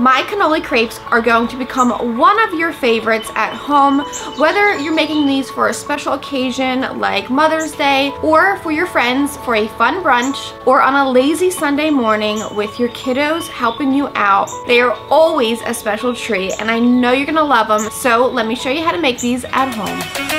my cannoli crepes are going to become one of your favorites at home, whether you're making these for a special occasion like Mother's Day, or for your friends for a fun brunch, or on a lazy Sunday morning with your kiddos helping you out. They are always a special treat, and I know you're gonna love them, so let me show you how to make these at home.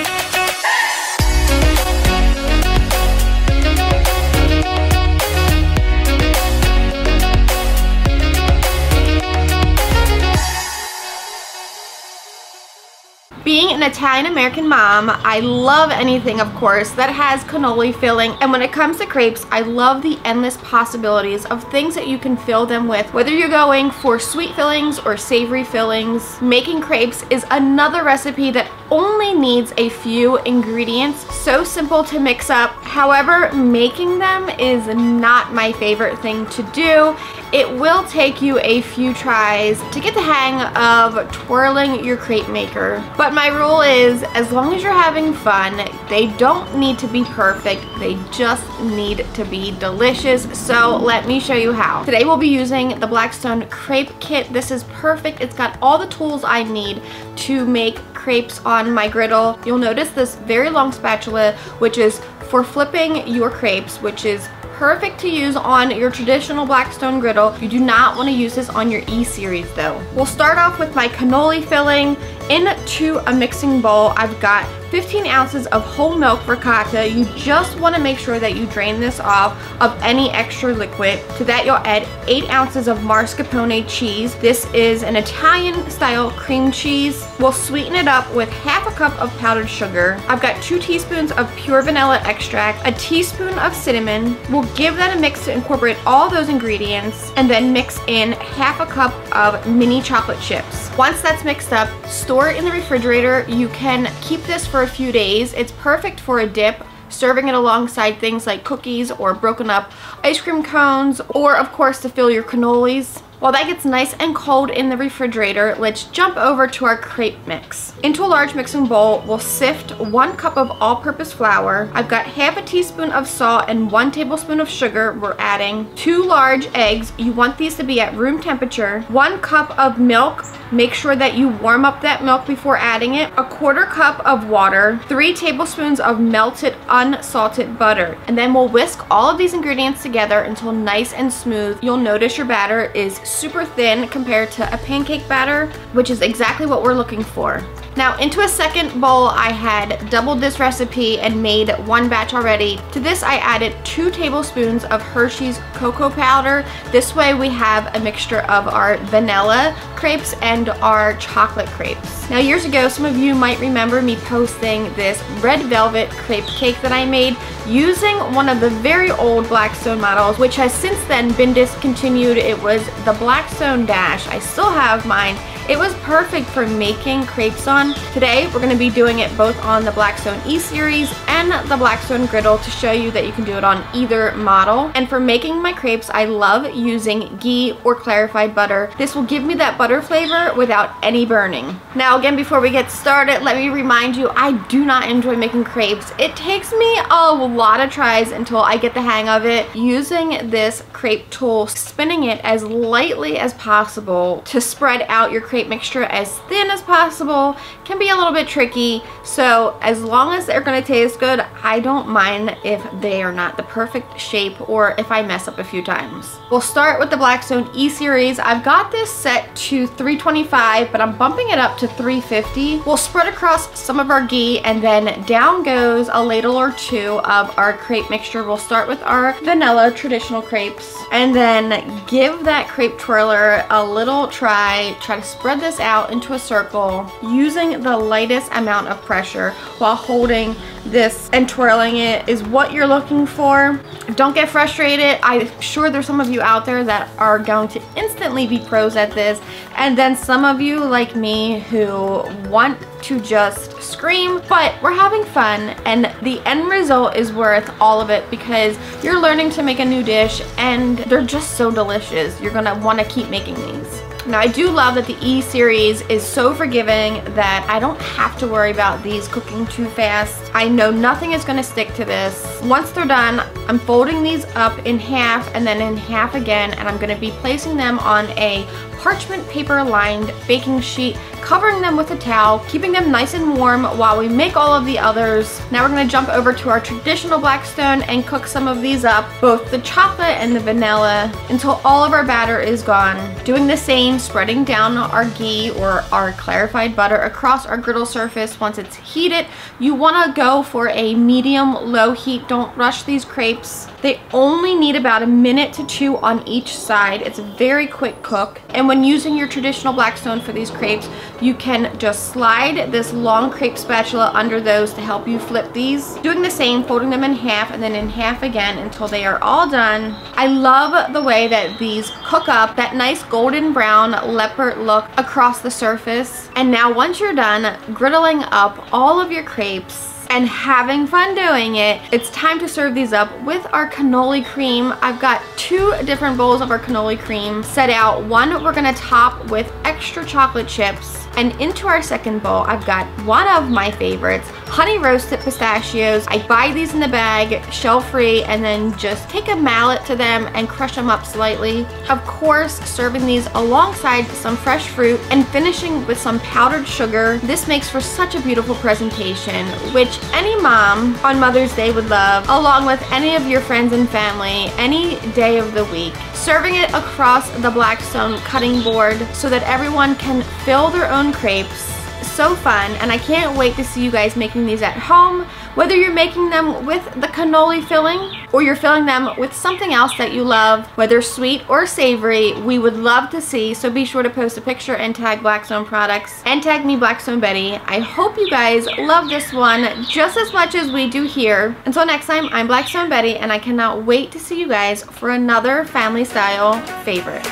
Being an Italian-American mom, I love anything, of course, that has cannoli filling, and when it comes to crepes, I love the endless possibilities of things that you can fill them with. Whether you're going for sweet fillings or savory fillings, making crepes is another recipe that only needs a few ingredients, so simple to mix up. However, making them is not my favorite thing to do. It will take you a few tries to get the hang of twirling your crepe maker. But my rule is, as long as you're having fun, they don't need to be perfect, they just need to be delicious. So let me show you how. Today we'll be using the Blackstone Crepe Kit. This is perfect. It's got all the tools I need to make crepes on my griddle. You'll notice this very long spatula, which is for flipping your crepes, which is perfect to use on your traditional Blackstone griddle. You do not want to use this on your E-series though. We'll start off with my cannoli filling. Into a mixing bowl, I've got 15 ounces of whole milk ricotta. You just want to make sure that you drain this off of any extra liquid. To that you'll add 8 ounces of mascarpone cheese. This is an Italian style cream cheese. We'll sweeten it up with half a cup of powdered sugar. I've got 2 teaspoons of pure vanilla extract, a teaspoon of cinnamon. We'll give that a mix to incorporate all those ingredients, and then mix in half a cup of mini chocolate chips. Once that's mixed up, store it in the refrigerator. You can keep this for a few days. It's perfect for a dip, serving it alongside things like cookies or broken up ice cream cones, or of course to fill your cannolis. While that gets nice and cold in the refrigerator, let's jump over to our crepe mix. Into a large mixing bowl, we'll sift 1 cup of all-purpose flour. I've got half a teaspoon of salt and 1 tablespoon of sugar. We're adding 2 large eggs. You want these to be at room temperature. 1 cup of milk. Make sure that you warm up that milk before adding it. 1/4 cup of water. 3 tablespoons of melted unsalted butter. And then we'll whisk all of these ingredients together until nice and smooth. You'll notice your batter is super thin compared to a pancake batter, which is exactly what we're looking for. Now into a second bowl, I had doubled this recipe and made 1 batch already. To this I added 2 tablespoons of Hershey's cocoa powder. This way we have a mixture of our vanilla crepes and our chocolate crepes. Now years ago, some of you might remember me posting this red velvet crepe cake that I made using one of the very old Blackstone models, which has since then been discontinued. It was the Blackstone Dash. I still have mine. It was perfect for making crepes on. Today, we're gonna be doing it both on the Blackstone E-Series and the Blackstone Griddle to show you that you can do it on either model. And for making my crepes, I love using ghee or clarified butter. This will give me that butter flavor without any burning. Now again, before we get started, let me remind you, I do not enjoy making crepes. It takes me a lot of tries until I get the hang of it. Using this crepe tool, spinning it as lightly as possible to spread out your crepe mixture as thin as possible, can be a little bit tricky. So as long as they're going to taste good, I don't mind if they are not the perfect shape or if I mess up a few times. We'll start with the Blackstone E-Series. I've got this set to 325, but I'm bumping it up to 350. We'll spread across some of our ghee, and then down goes a ladle or 2 of our crepe mixture. We'll start with our vanilla traditional crepes, and then give that crepe twirler a little try to spread this out into a circle using the lightest amount of pressure while holding this and twirling it is what you're looking for. Don't get frustrated. I'm sure there's some of you out there that are going to instantly be pros at this, and then some of you like me who want to just scream, but we're having fun and the end result is worth all of it because you're learning to make a new dish and they're just so delicious. You're gonna want to keep making these. Now I do love that the E-Series is so forgiving that I don't have to worry about these cooking too fast. I know nothing is going to stick to this. Once they're done, I'm folding these up in half and then in half again, and I'm going to be placing them on a parchment paper lined baking sheet, covering them with a towel, keeping them nice and warm while we make all of the others. Now we're going to jump over to our traditional Blackstone and cook some of these up, both the chocolate and the vanilla, until all of our batter is gone. Doing the same, spreading down our ghee or our clarified butter across our griddle surface once it's heated. You want to go for a medium-low heat. Don't rush these crepes. They only need about a minute to chew on each side. It's a very quick cook. And when using your traditional Blackstone for these crepes, you can just slide this long crepe spatula under those to help you flip these. Doing the same, folding them in half and then in half again until they are all done. I love the way that these cook up, that nice golden brown leopard look across the surface. And now once you're done griddling up all of your crepes and having fun doing it, it's time to serve these up with our cannoli cream. I've got two different bowls of our cannoli cream set out. One we're gonna top with extra chocolate chips, and into our second bowl I've got one of my favorites, honey roasted pistachios. I buy these in the bag, shell free, and then just take a mallet to them and crush them up slightly. Of course, serving these alongside some fresh fruit and finishing with some powdered sugar. This makes for such a beautiful presentation, which any mom on Mother's Day would love, along with any of your friends and family, any day of the week. Serving it across the Blackstone cutting board so that everyone can fill their own crepes. So fun, and I can't wait to see you guys making these at home, whether you're making them with the cannoli filling or you're filling them with something else that you love, whether sweet or savory. We would love to see, so be sure to post a picture and tag Blackstone Products and tag me, Blackstone Betty. I hope you guys love this one just as much as we do here. Until next time, I'm Blackstone Betty, and I cannot wait to see you guys for another family style favorite.